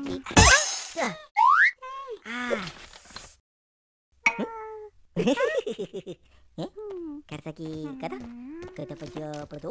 Turkey. Kataki kata, kata puja perdu.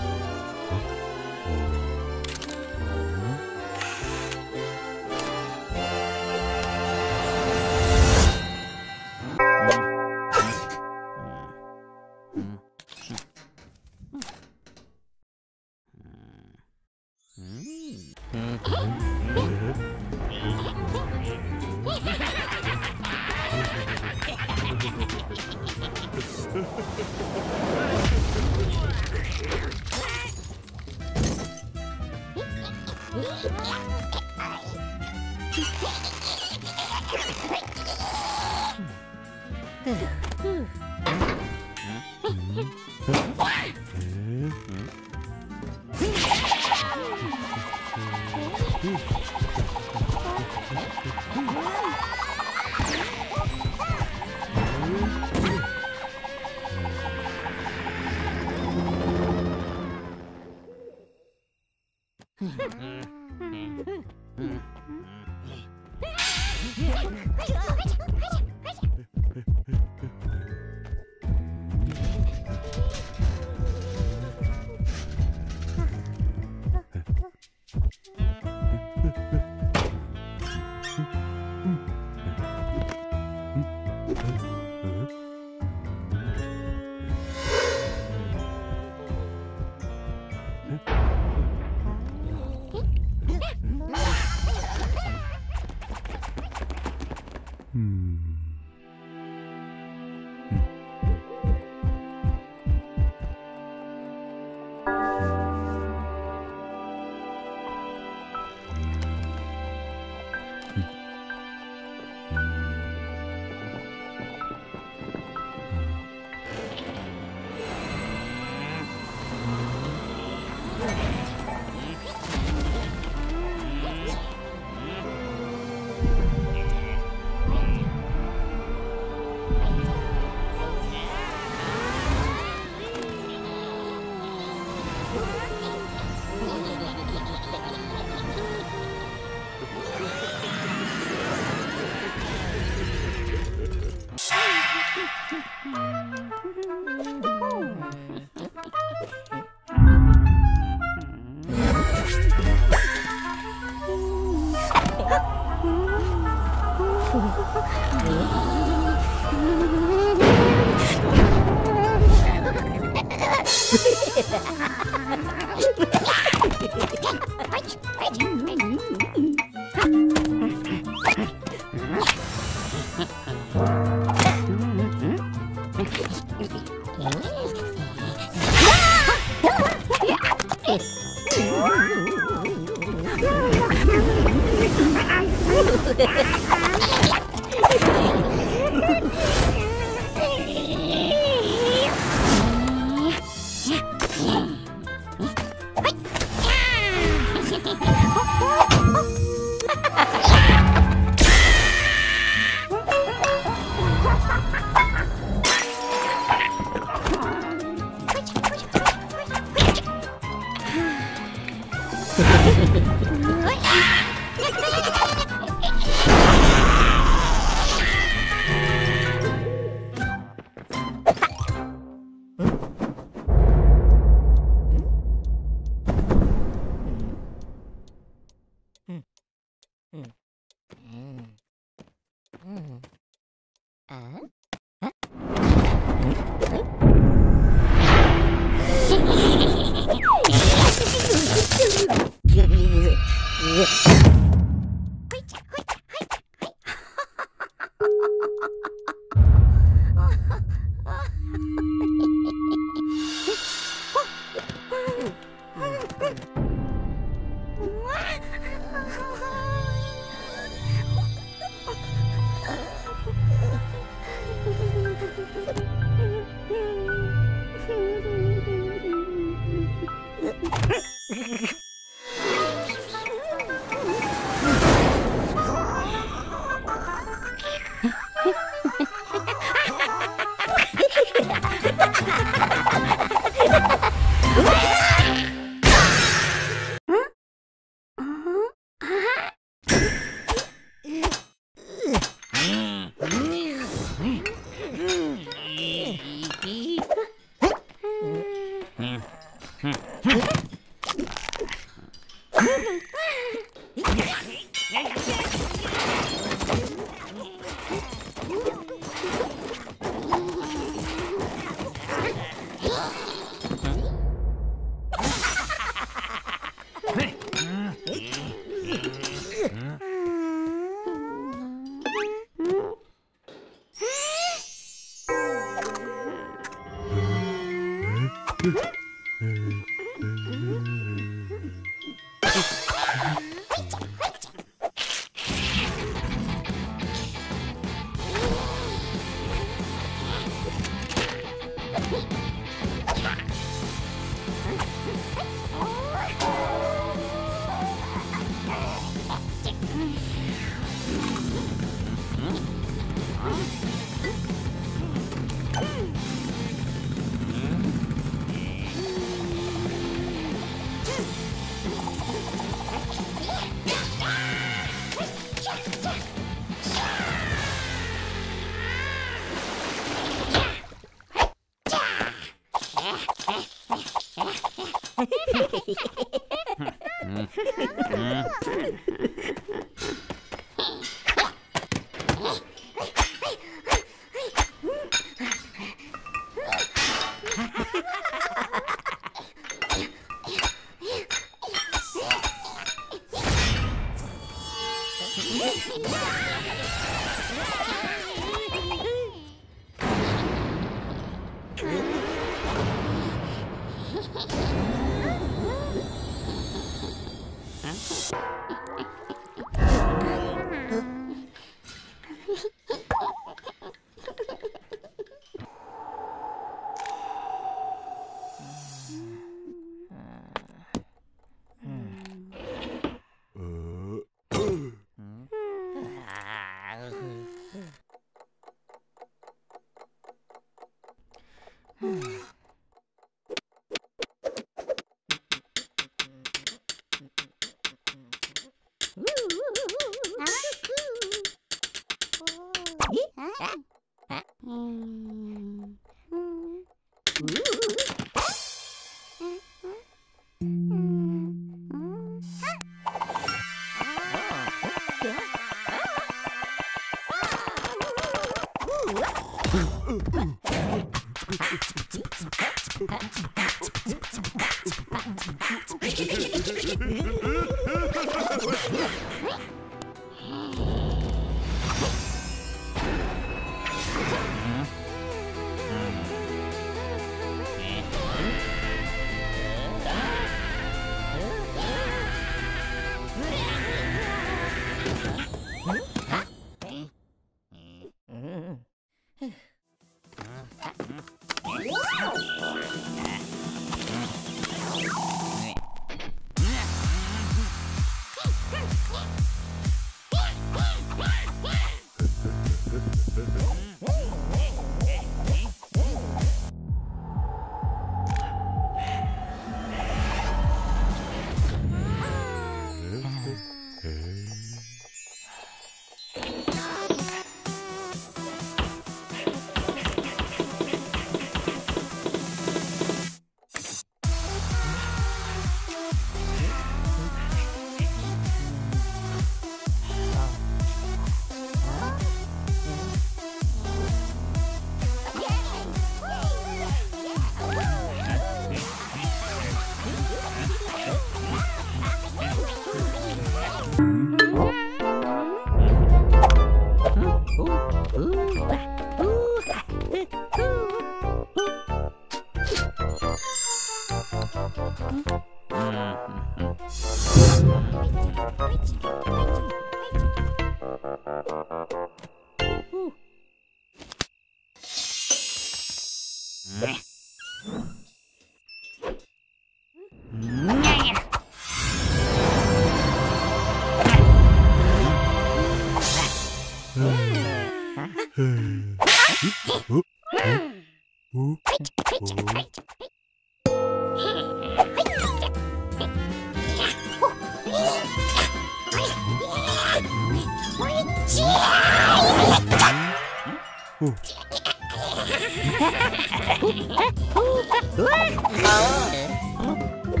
Oh.